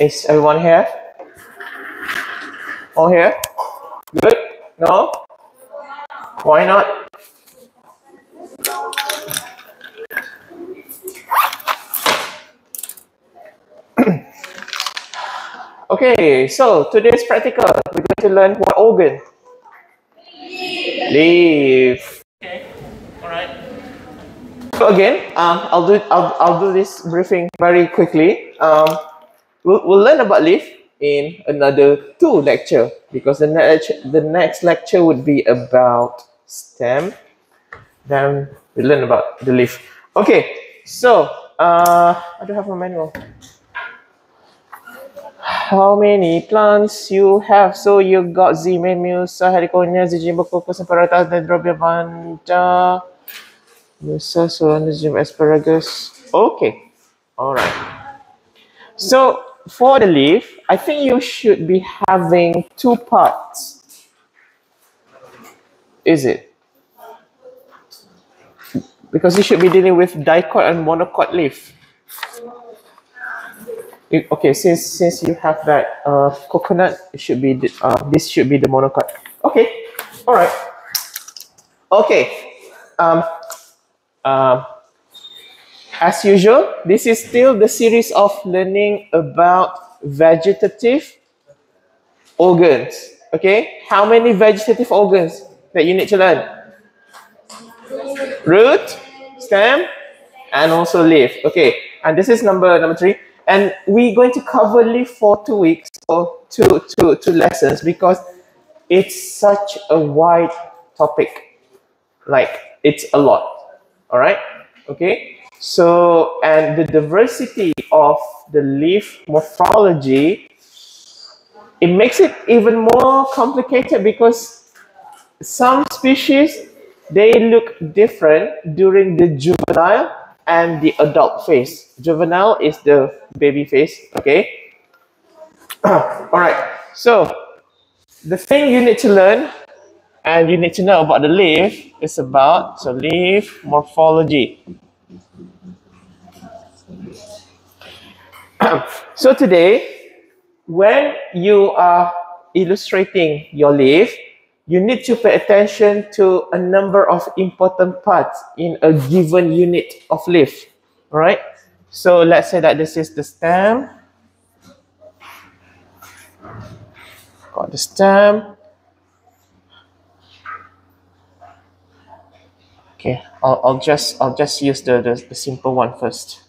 Is everyone here? All here? Good? No? Why not? Okay, so today's practical, we're going to learn what organ? Leaf. Okay, all right. So again, I'll do this briefing very quickly. We'll learn about leaf in another two lectures, because the next lecture would be about stem. Then we learn about the leaf. Okay, so I don't have a manual. How many plants you have? So you got Zea mays, Musa, Heliconia, Zijimbe, Cocoa, Semperata, Dendrobia, Vanda, Musa, Solanus, Asparagus. Okay, all right. So for the leaf, I think you should be having two parts. Is it? Because you should be dealing with dicot and monocot leaf. Okay, since you have that coconut, it should be the, this should be the monocot. Okay, all right. Okay, as usual, this is still the series of learning about vegetative organs. Okay, how many vegetative organs that you need to learn? Root, stem, and also leaf. Okay, and this is number 3. And we're going to cover leaf for 2 weeks or two lessons, because it's such a wide topic. Like, it's a lot. All right? Okay? So, and the diversity of the leaf morphology, it makes it even more complicated, because some species, they look different during the juvenile and the adult phase. Juvenile is the baby phase, okay? All right, so the thing you need to learn and you need to know about the leaf is about, so leaf morphology. So today, when you are illustrating your leaf, you need to pay attention to a number of important parts in a given unit of leaf. All right. So let's say that this is the stem. Got the stem. Okay. I'll just use the simple one first.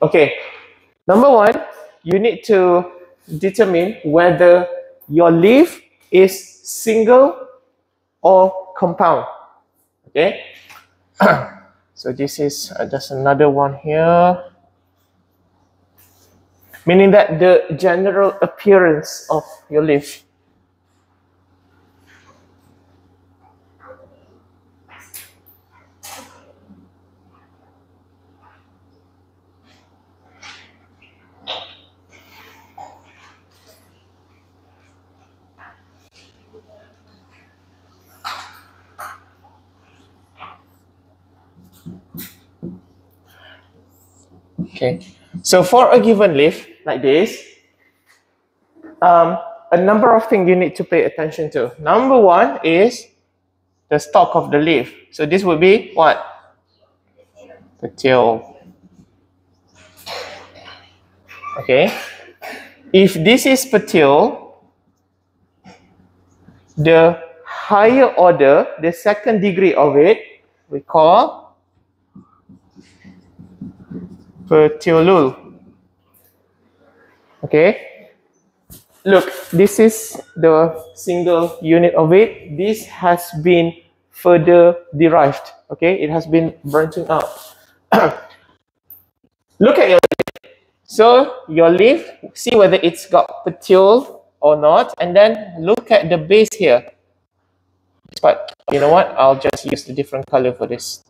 Okay. Number 1. You need to determine whether your leaf is single or compound. Okay. So this is just another one here. Meaning that the general appearance of your leaf. Okay, so for a given leaf like this, a number of things you need to pay attention to. Number 1 is the stalk of the leaf. So this would be what? Petiole. Okay, if this is petiole, the higher order, the 2nd degree of it, we call petiolule. Okay, look, this is the single unit of it. This has been further derived. Okay, it has been branching out. Look at your leaf. So your leaf, see whether it's got petiole or not, and then look at the base here. But you know what, I'll just use the different color for this.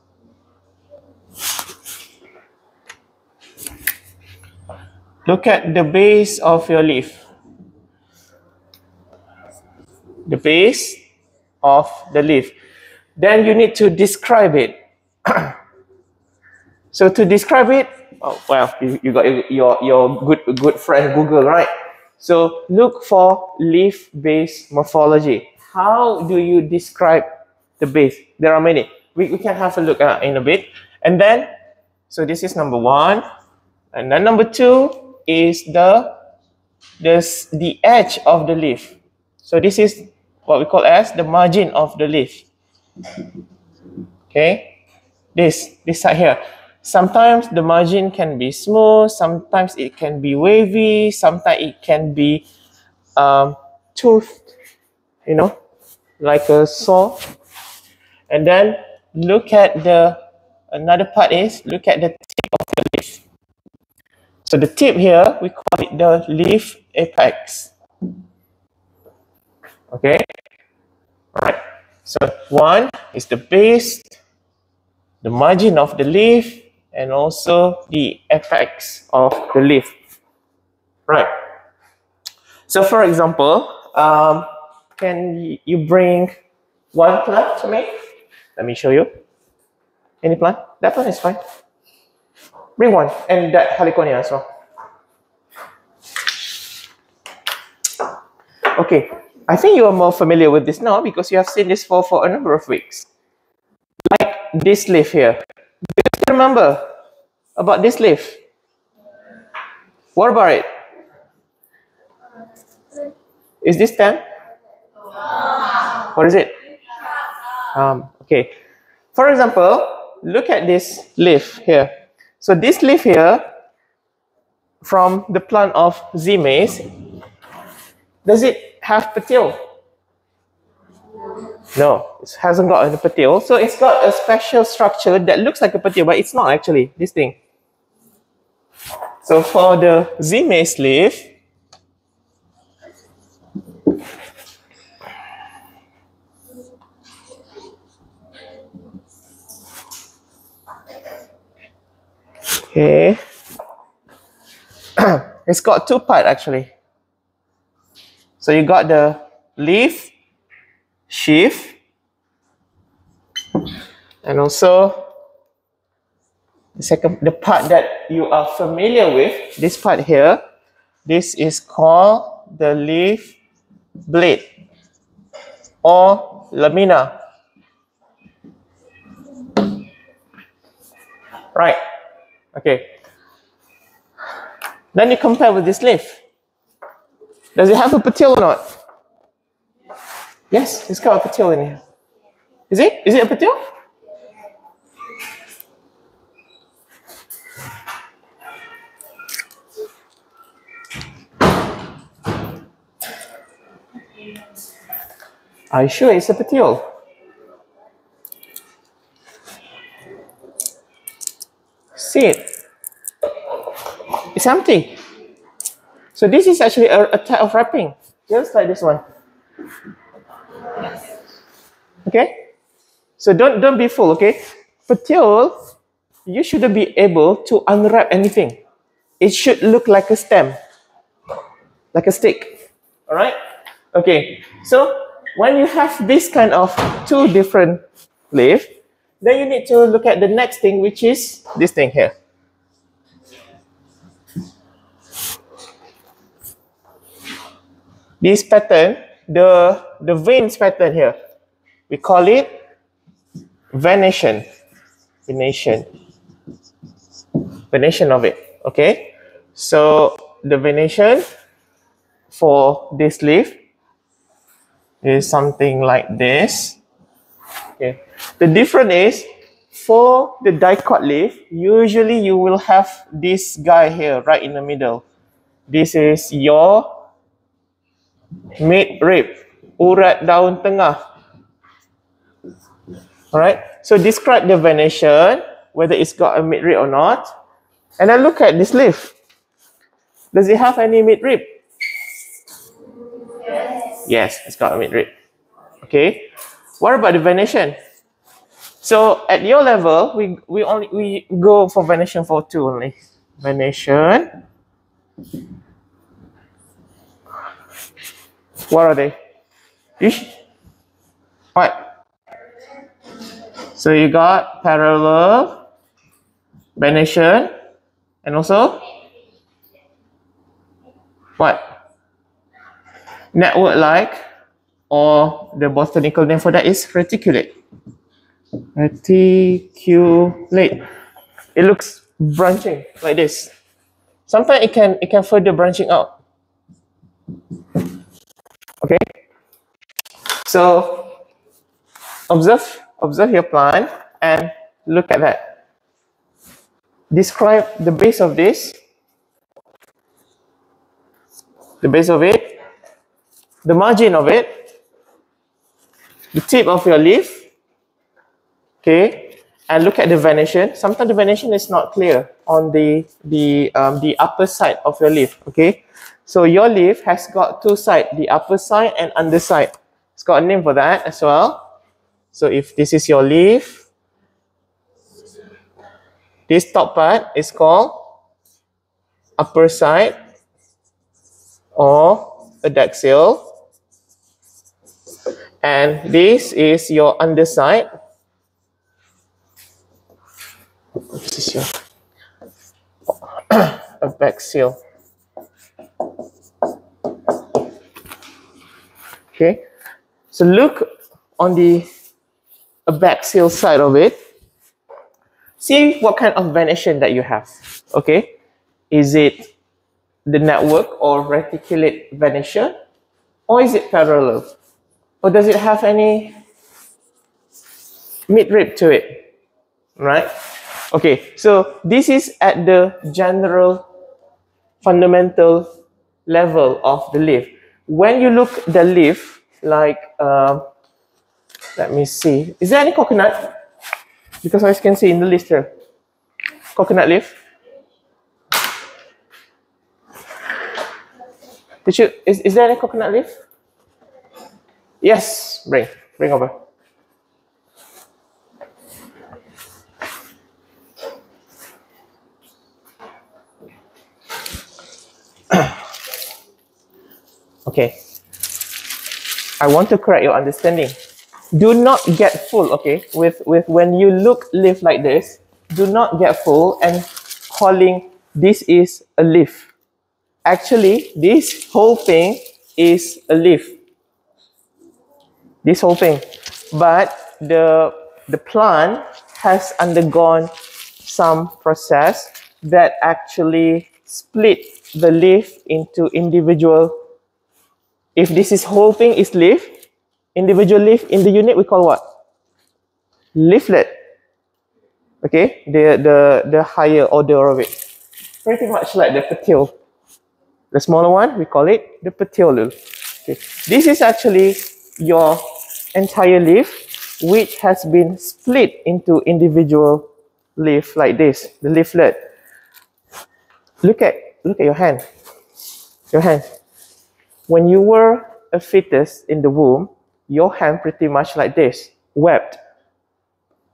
Look at the base of your leaf. The base of the leaf. Then you need to describe it. So to describe it, oh, well, you got your good friend Google, right? So look for leaf-based morphology. How do you describe the base? There are many. We can have a look in a bit. And then, so this is number one. And then number two is the edge of the leaf. So this is what we call as the margin of the leaf. Okay, this side here. Sometimes the margin can be smooth, sometimes it can be wavy, sometimes it can be toothed, you know, like a saw. And then look at another part is, look at the tip of the leaf. So the tip here, we call it the leaf apex. Okay, all right. So one is the base, the margin of the leaf, and also the apex of the leaf, right? So for example, can you bring one plant to me? Let me show you. Any plant? That one is fine. Bring one, and that Heliconia as well. Okay, I think you are more familiar with this now because you have seen this for a number of weeks. Like this leaf here. Do you still remember about this leaf? What about it? Is this stem? What is it? Okay. For example, look at this leaf here. So this leaf here, from the plant of Zea mays, does it have petiole? No, it hasn't got a petiole. So it's got a special structure that looks like a petiole, but it's not actually this thing. So for the Zea mays leaf, okay, it's got two parts actually. So you got the leaf sheaf and also the part that you are familiar with, this part here. This is called the leaf blade or lamina, right? Okay, then you compare with this leaf. Does it have a petiole or not? Yes, it's got a petiole in here. Is it? Is it a petiole? Are you sure it's a petiole? See it? It's empty. So this is actually a type of wrapping, just like this one. Okay, so don't be fooled. Okay, petiole, you shouldn't be able to unwrap anything. It should look like a stem, like a stick. All right. Okay. So when you have this kind of two different leaves, then you need to look at the next thing, which is this thing here. This pattern, the veins pattern here, we call it venation. Venation of it. Okay, so the venation for this leaf is something like this. Okay, the difference is for the dicot leaf, usually you will have this guy here right in the middle. This is your mid rib, urat daun tengah. All right, so describe the venation, whether it's got a mid rib or not. And then look at this leaf. Does it have any mid rib? Yes. Yes, it's got a mid rib. Okay, what about the venation? So at your level, we go for venation for two only. Venation. What are they? What? So you got parallel venation, and also what? Network-like, or the botanical name for that is reticulate. Reticulate. It looks branching like this. Sometimes it can further branching out. Okay. So observe your plant and look at that. Describe the base of this. The base of it, the margin of it, the tip of your leaf, okay, and look at the venation. Sometimes the venation is not clear on the upper side of your leaf, okay. So your leaf has got two sides, the upper side and underside. It's got a name for that as well. So if this is your leaf, this top part is called upper side or adaxial, and this is your underside. This is your abaxial. Okay, so look on the abaxial side of it. See what kind of venation that you have. Okay, is it the network or reticulate venation, or is it parallel, or does it have any midrib to it, right? Okay, so this is at the general fundamental level of the leaf. When you look the leaf, like let me see, is there any coconut? Because I can see in the list here, coconut leaf. Did you, is there any coconut leaf? Yes, bring over. Okay. I want to correct your understanding. Do not get full, okay? With when you look leaf like this, do not get full and calling this is a leaf. Actually, this whole thing is a leaf. This whole thing. But the plant has undergone some process that actually split the leaf into individual. If this is whole thing is leaf, individual leaf in the unit we call what? Leaflet. Okay, the higher order of it. Pretty much like the petiole. The smaller one, we call it the petiolule. Okay. This is actually your entire leaf, which has been split into individual leaf like this, the leaflet. Look at your hand. Your hand. When you were a fetus in the womb, your hand pretty much like this, webbed,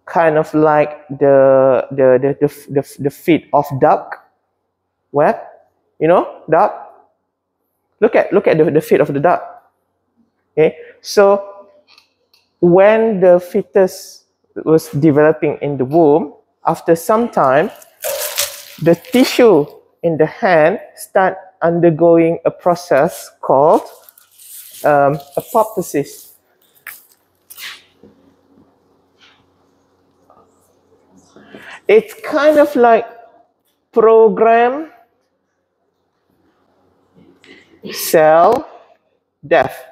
kind of like the feet of duck, web. You know, duck. Look at the feet of the duck. Okay, so when the fetus was developing in the womb, after some time, the tissue in the hand start undergoing a process called apoptosis. It's kind of like program cell death.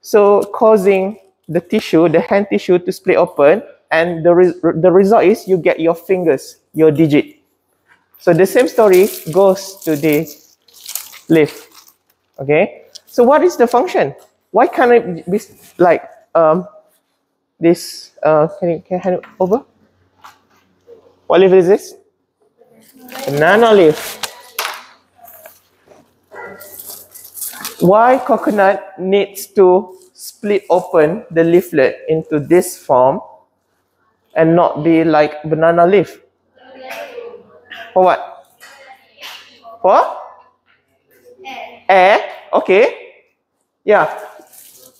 So causing the tissue, the hand tissue, to split open, and the result is you get your fingers, your digit. So the same story goes to the leaf. Okay. So what is the function? Why can't it be like this? Can you hand it over? What leaf is this? Banana leaf. Why coconut needs to split open the leaflet into this form and not be like banana leaf? For what? For air. Okay. Yeah.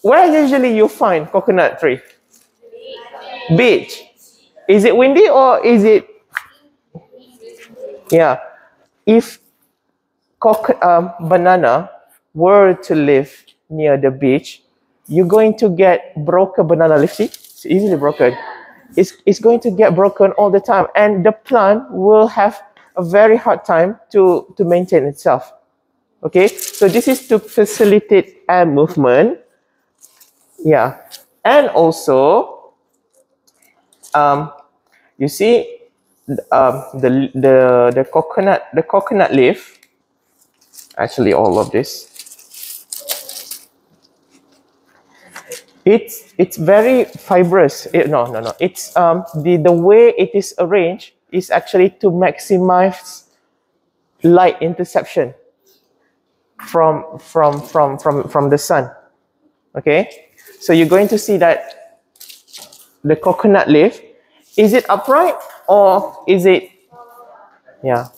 Where usually you find coconut tree? Beach. Is it windy or is it? Yeah. If banana were to live near the beach, you're going to get broken banana leaf. See, it's easily broken. It's going to get broken all the time, and the plant will have a very hard time to maintain itself. Okay, so this is to facilitate air movement. Yeah, and also, you see, the coconut leaf. Actually, all of this. It's very fibrous. It's the way it is arranged is actually to maximize light interception from the sun. Okay, so you're going to see that the coconut leaf, is it upright or is it? Yeah.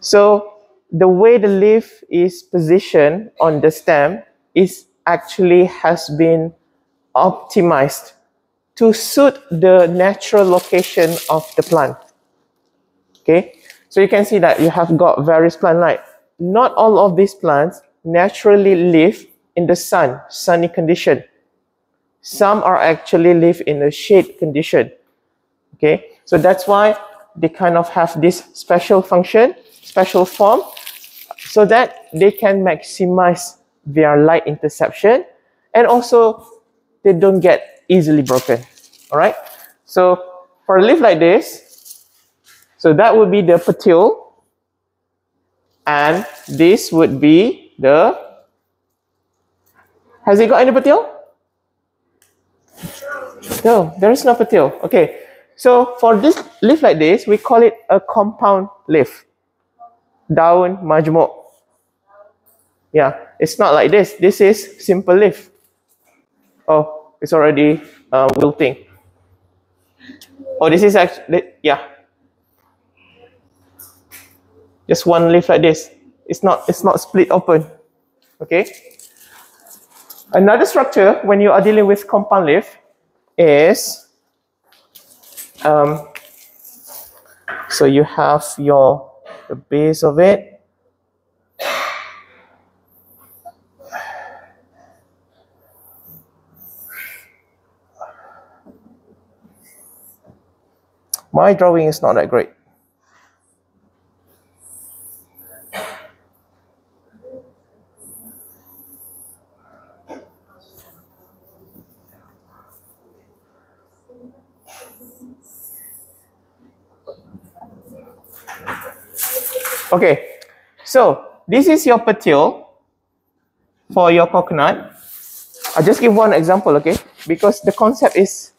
So the way the leaf is positioned on the stem is actually has been optimized to suit the natural location of the plant. Okay, so you can see that you have got various plant light. Not all of these plants naturally live in the sunny condition. Some are actually live in a shade condition. Okay, so that's why they kind of have this special function, special form, so that they can maximize their light interception, and also they don't get easily broken. All right, so for a leaf like this, so that would be the petiole, and this would be the, has it got any petiole? No, there is no petiole. Okay, so for this leaf like this, we call it a compound leaf, daun majmuk. Yeah, it's not like this. This is simple leaf. Oh, it's already wilting. Oh, this is actually, yeah. Just one leaf like this. It's not split open. Okay. Another structure when you are dealing with compound leaf is, so you have the base of it. My drawing is not that great. Okay, so this is your petiole for your coconut. I'll just give one example, okay? Because the concept is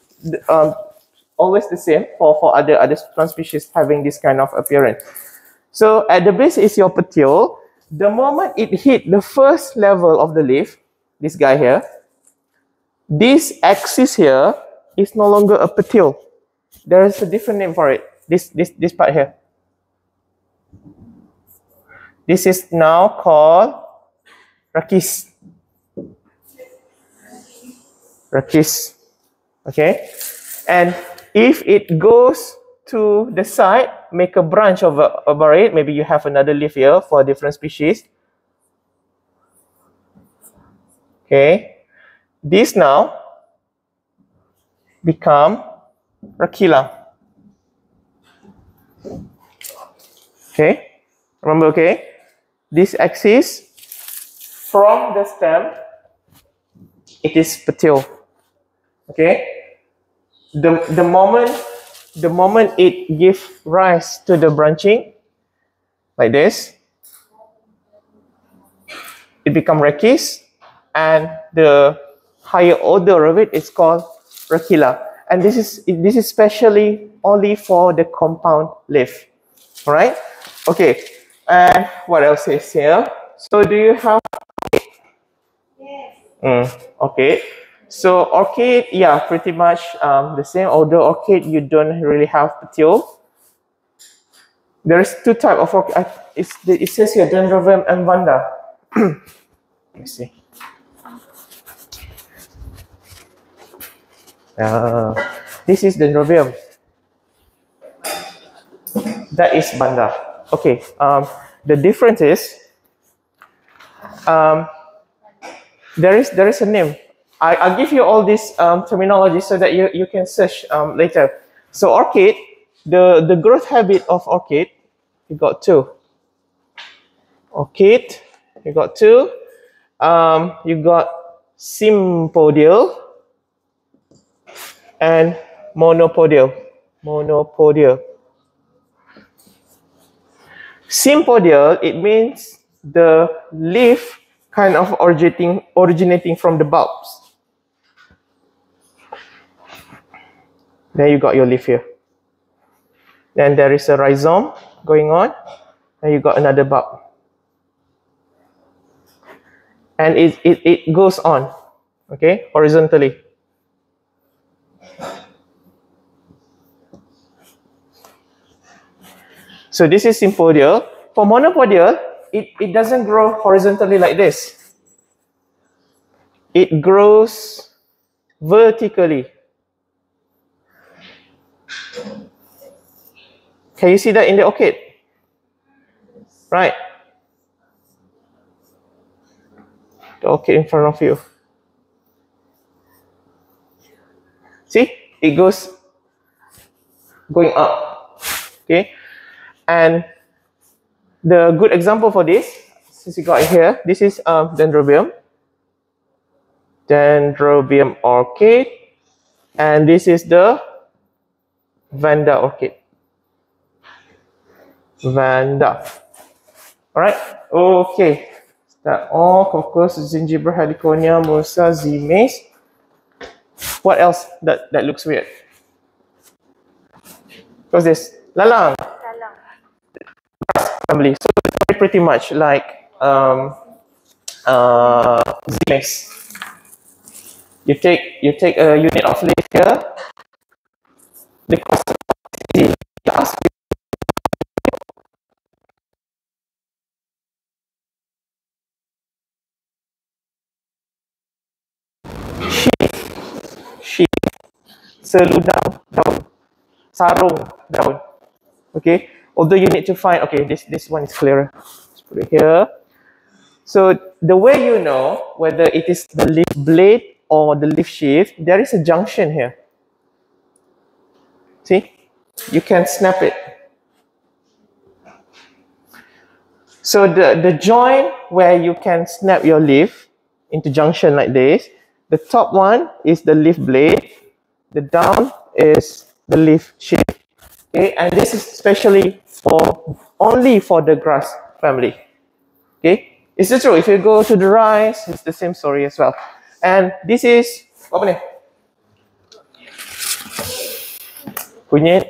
always the same for other plant species having this kind of appearance. So at the base is your petiole. The moment it hit the first level of the leaf, this guy here, this axis here is no longer a petiole. There is a different name for it. This part here. This is now called rachis. Rachis. Okay, and if it goes to the side, make a branch over it. Maybe you have another leaf here for a different species. Okay. This now become rachilla. Okay. Remember, okay? This axis from the stem, it is petiole. Okay. The moment it gives rise to the branching, like this, it becomes rachis, and the higher order of it is called rachilla. And this is specially only for the compound leaf. All right? Okay. And what else is here? So do you have? Yes. Okay. So orchid, yeah, pretty much the same. Although orchid, you don't really have petiole. There is two types of orchid. It says here Dendrobium and Vanda. You see? This is Dendrobium. That is Vanda. Okay. The difference is there is a name. I'll give you all this terminology so that you can search later. So orchid, the growth habit of orchid, you got two. Orchid, you got two. You got sympodial and monopodial. Monopodial. Sympodial, it means the leaf kind of originating from the bulbs. Then you got your leaf here. Then there is a rhizome going on, and you got another bulb. And it goes on, okay, horizontally. So this is sympodial. For monopodial, it doesn't grow horizontally like this. It grows vertically. Can you see that in the orchid? Right. The orchid in front of you. See? It goes going up. Okay? And the good example for this, since you got it here, this is Dendrobium. Dendrobium orchid. And this is the Vanda orchid. Vanda. Alright, okay. That all Cocoa, Zijimbe, Heliconia, Musa, Zea mays. What else that looks weird? What's this? Lalang. Family. So it's pretty much like Zea mays. You take a unit of leaf here. The cost of Z. Sheath, seludang, daun, sarung, daun. Okay, although you need to find, okay, this one is clearer. Let's put it here. So the way you know whether it is the leaf blade or the leaf sheath, there is a junction here. See, you can snap it. So the joint where you can snap your leaf into junction like this, the top one is the leaf blade, the down is the leaf sheath. Okay, and this is especially only for the grass family. Okay, it's the truth. If you go to the rice, it's the same story as well. And this is apa ni? Kunyit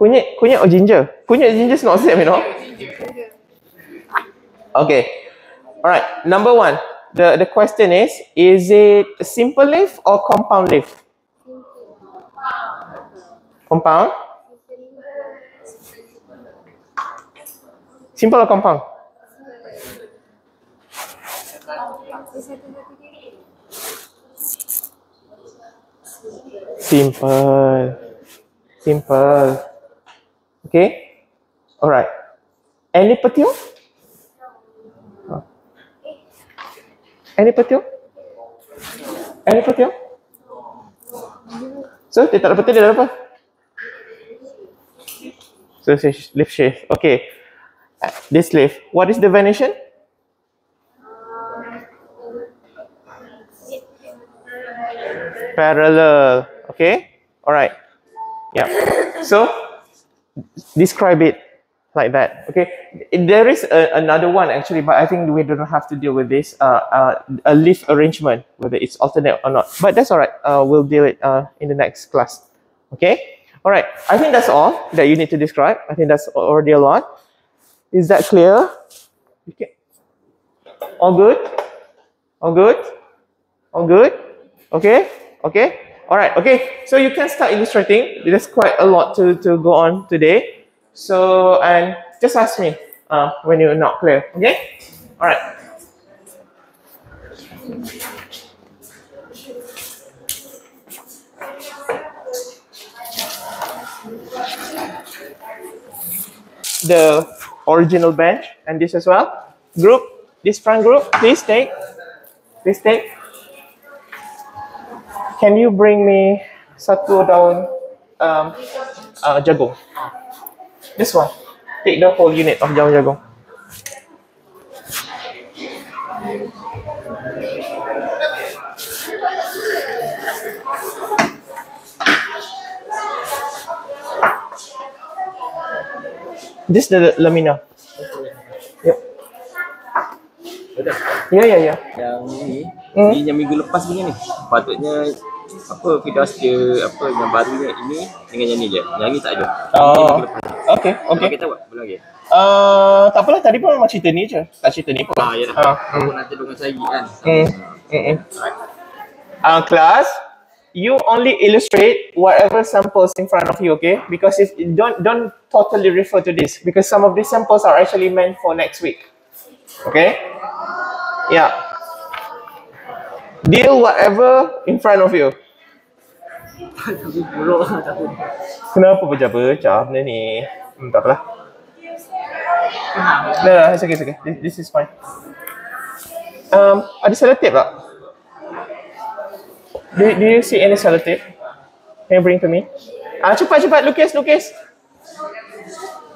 or ginger? Kunyit or ginger is not the same, you know. Okay, all right. Number one. The question is it a simple leaf or compound leaf? Compound? Simple or compound? Simple. Okay? Alright. Any petiole? Any petiole? Any petiole? So, dia tak ada petiole, dia ada apa? So, leaf sheath. Okay. This leaf. What is the venation? Parallel. Okay. Alright. Yeah. So, describe it like that. Okay, there is another one actually, but I think we don't have to deal with this. A leaf arrangement, whether it's alternate or not, but that's all right. We'll deal it in the next class. Okay, all right. I think that's all that you need to describe. I think that's already a lot. Is that clear? Okay. All good. All good. All good. Okay. Okay. All right. Okay. So you can start illustrating. There's quite a lot to go on today. So, and just ask me when you're not clear, okay? All right. the original bench and this as well. Group, this front group, please take. Please take. Can you bring me satu daun jagung? This one. Take the whole unit of daun jagung. This the lamina. Yep. Ya. Yang ni, ni yang minggu lepas punya ni. Patutnya apa Fidas dia apa yang baru ni, ini dengan yang ni je. Yang ni tak ada. Oh. Okey. Kita buat belum lagi. Tak apalah, tadi pun memang cerita ni je. Tak cerita ni pun. Ah, ya dah. Aku nak tolong saya kan. Class, you only illustrate whatever samples in front of you, okay? Because if don't totally refer to this, because some of these samples are actually meant for next week, okay? Yeah. Deal whatever in front of you. Kenapa pecah-pecah benda ni? Tak apalah. No, it's okay, it's okay. This is fine. Ada selotip tak? Do you see any selotip? Can you bring to me? Cepat, lukis.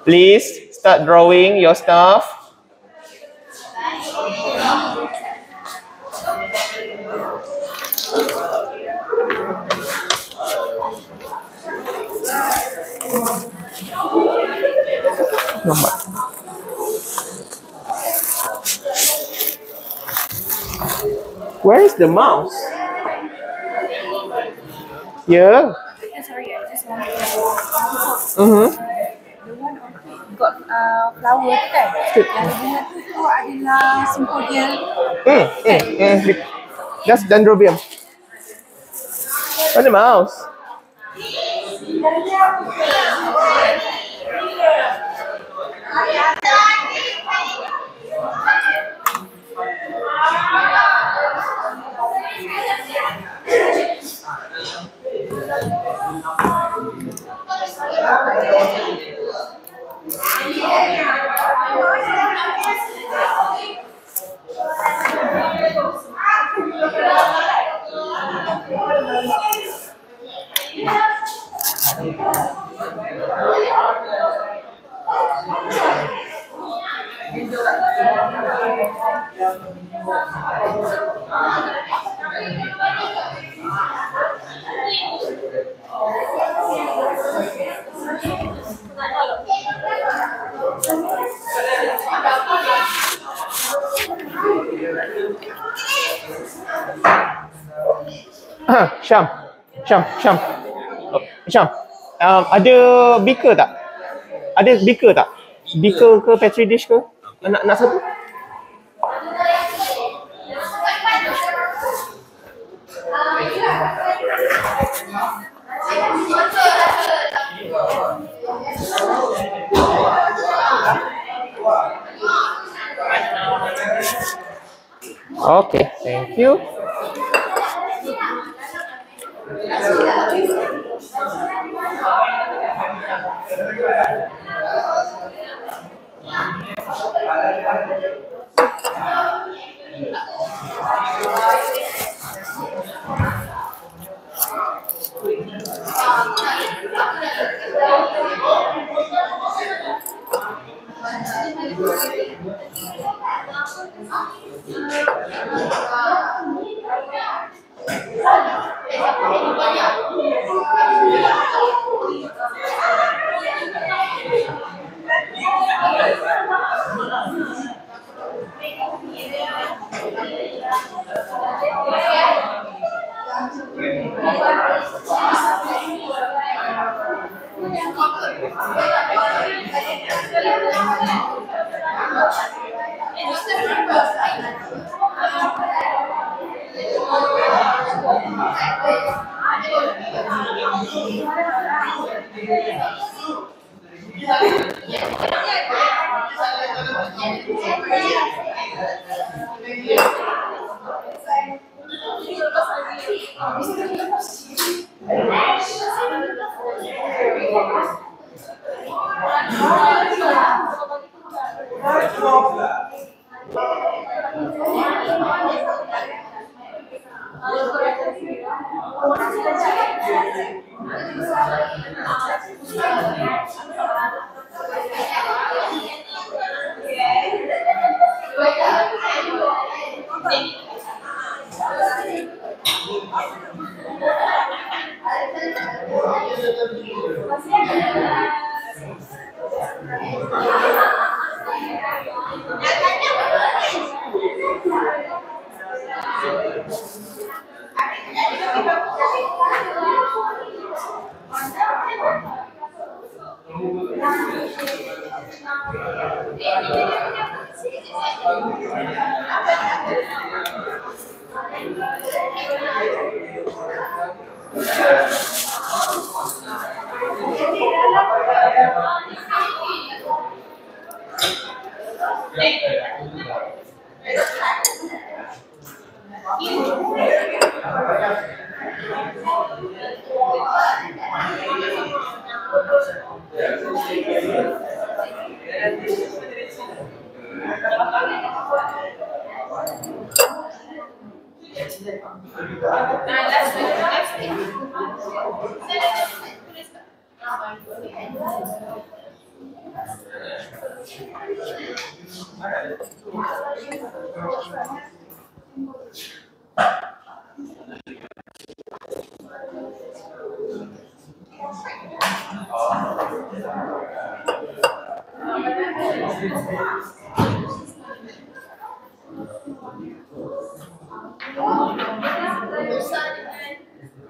Please start drawing your stuff. Nampak. Where is the mouse? Yeah. Sorry, I just want to the one on got flower tu kan? Yang bunga tu adalah sympodial. That's Dendrobium. Where's the mouse? Syam, ada beaker tak? Beaker ke petri dish ke? Nak satu? Okay, thank you.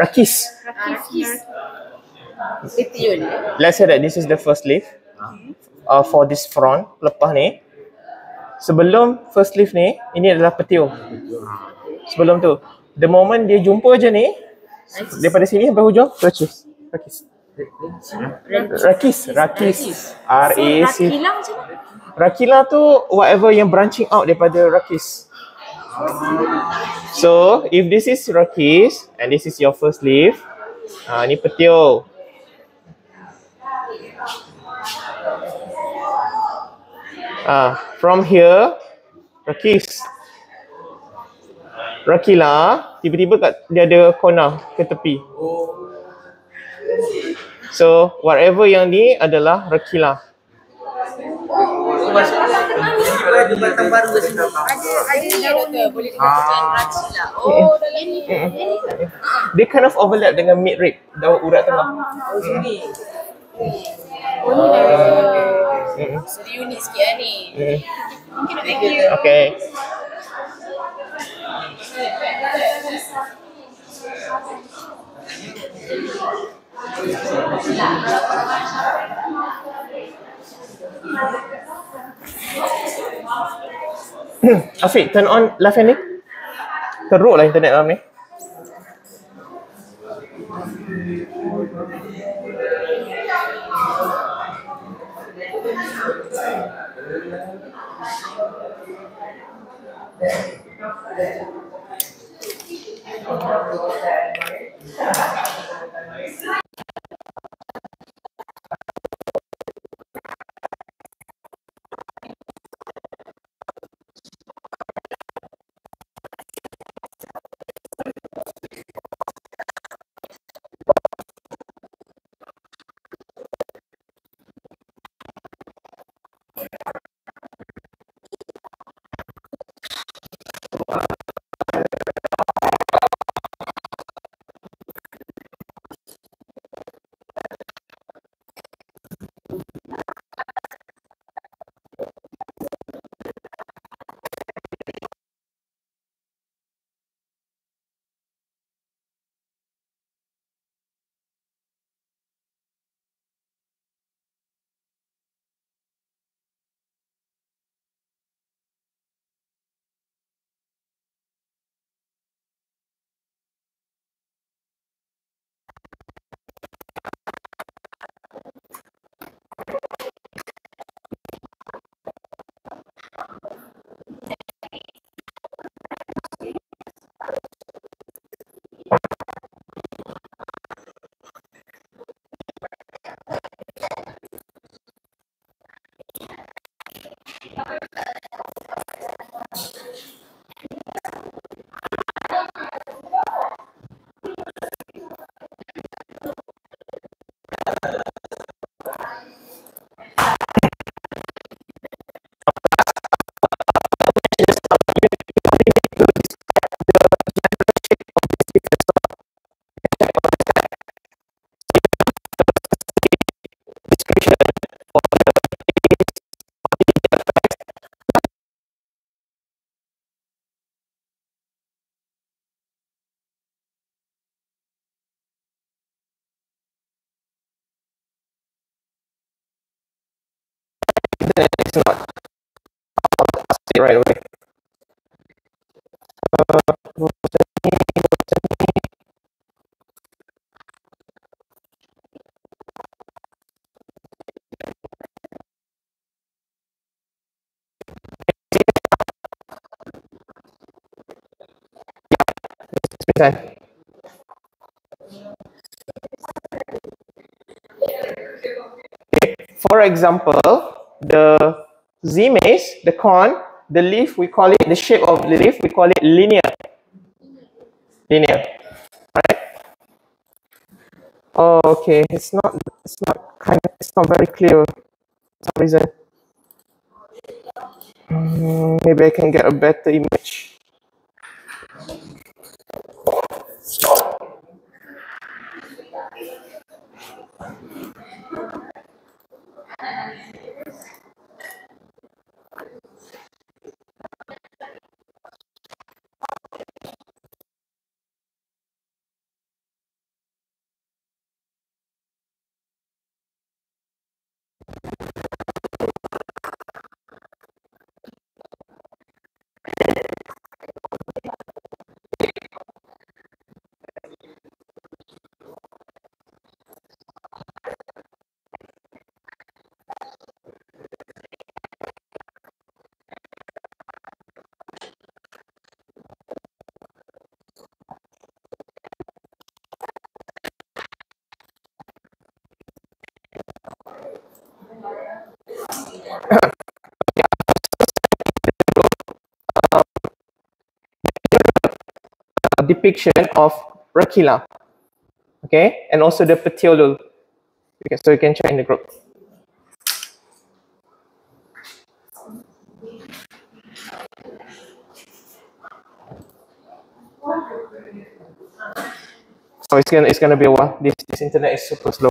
Rachis. Petiole. Let's say that this is the first leaf for this front. Lepas ni, sebelum first leaf ni, ini adalah petiole. Sebelum tu, the moment dia jumpa je ni, daripada sini sampai hujung, rachis. Rachis. R-A-C. Rachilla tu whatever yang branching out daripada rachis. So, if this is rachis and this is your first leaf, ni petiole. From here, rachis. Rachilla, tiba-tiba dia ada corner ke tepi. So, whatever yang ni adalah rachilla. Jumatan baru ke sini. Ada dia doktor boleh dikatakan rachilla. Oh, dalam ni. Dia kind of overlap dengan mid rib, daun urat tengah. Oh, sini. Oh, ni dah. Seri unik sikit lah ni. Mungkin nak thank you. Okay. Afiq, turn on left hand ni. Teruk lah internet dalam ni. then it's not. I'll say it right away. Okay. For example, the Zea mays, the corn, the leaf, we call it, the shape of the leaf, we call it linear. Linear. Right? Oh, okay. It's not very clear for some reason. Maybe I can get a better image. Depiction of rachilla, okay, and also the petiolule. Okay, so you can check in the group. So it's gonna be a while. This internet is super slow.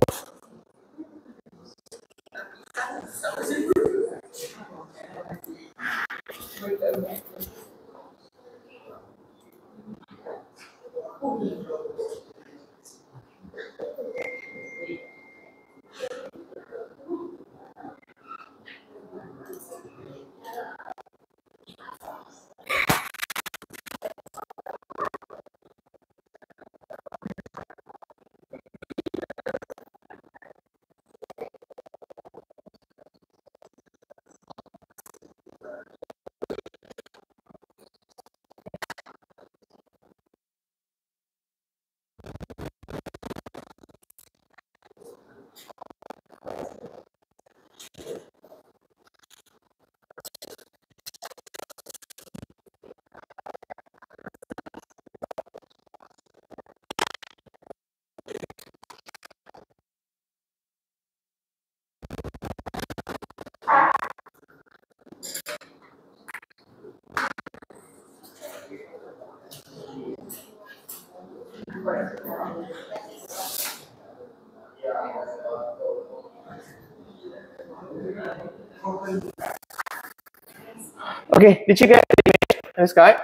Okay, did you get the image in the sky?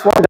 is one that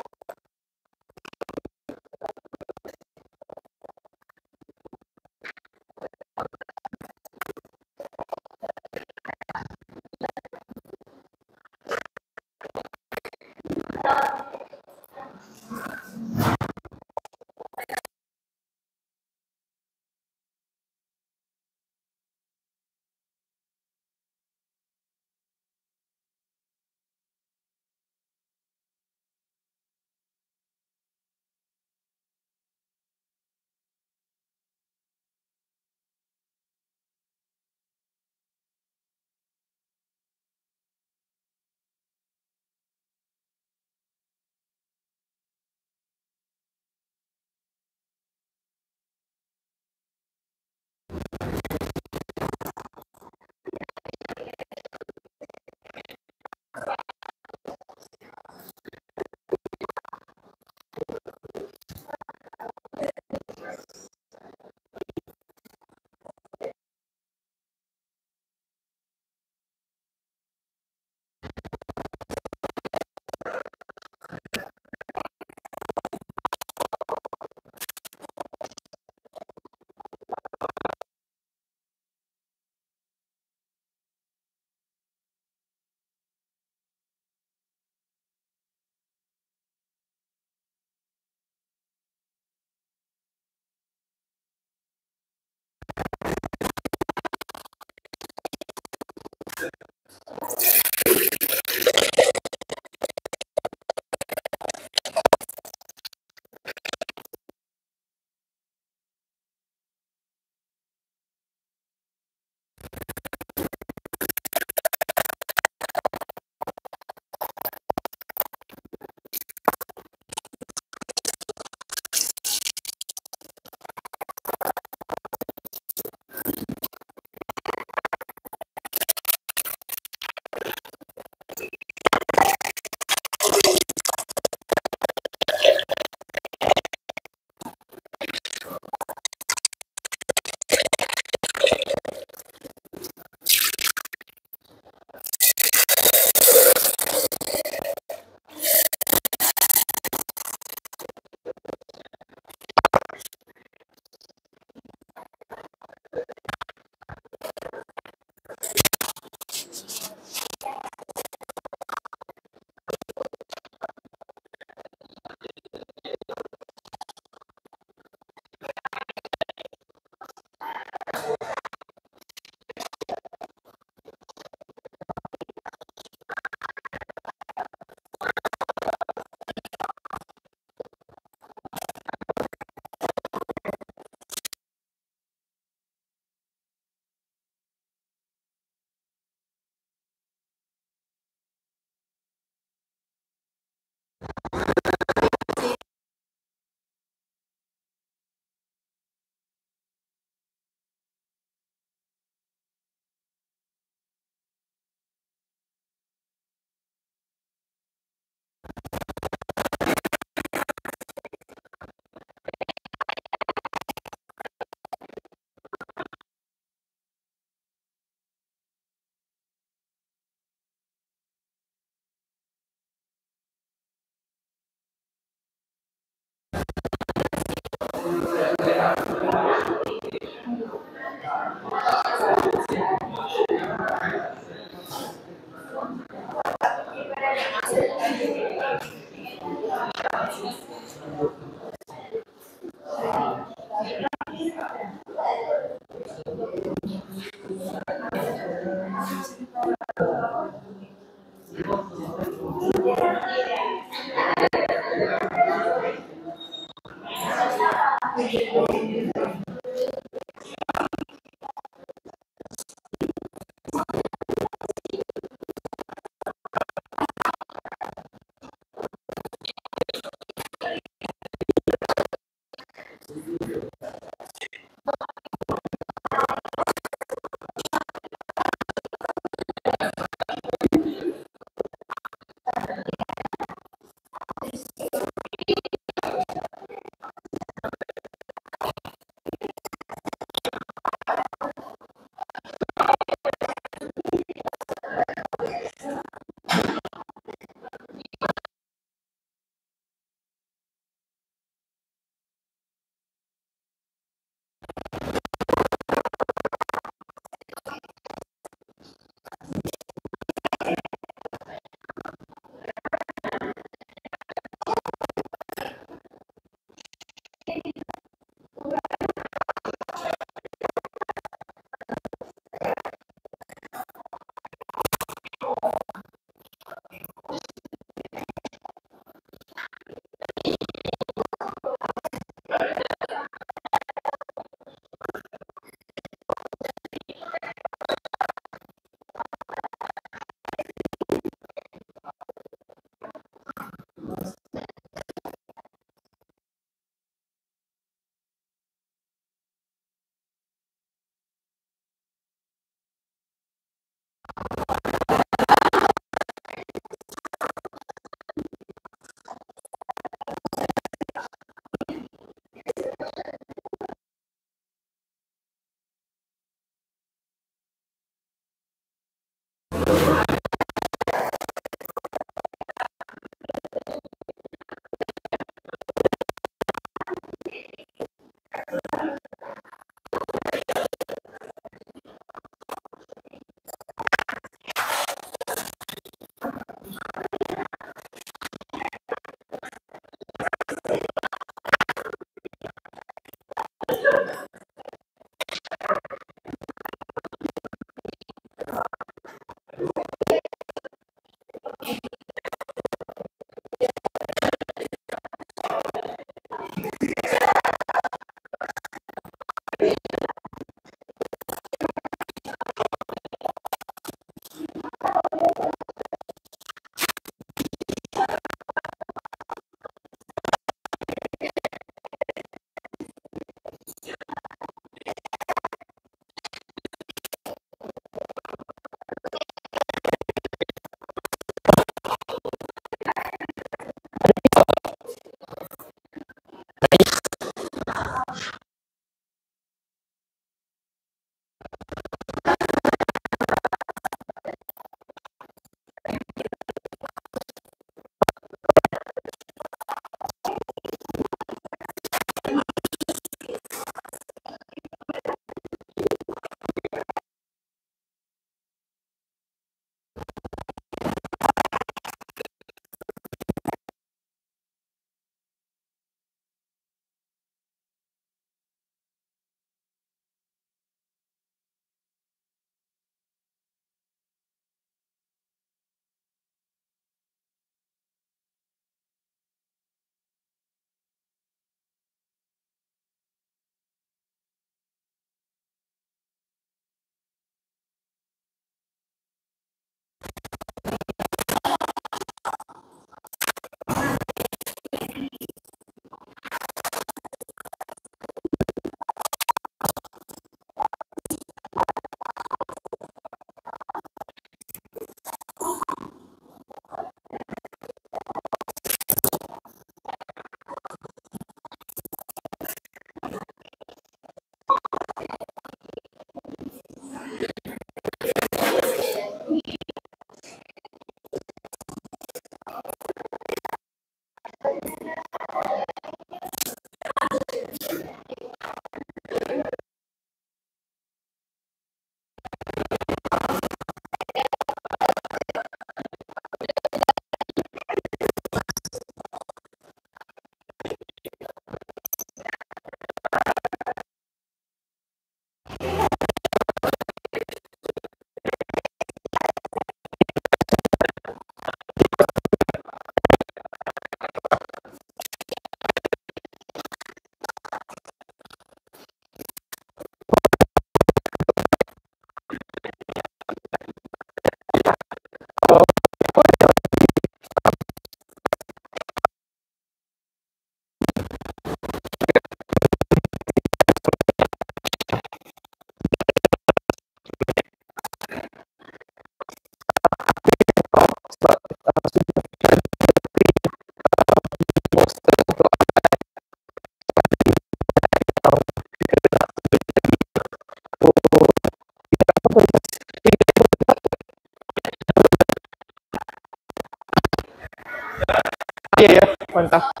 contact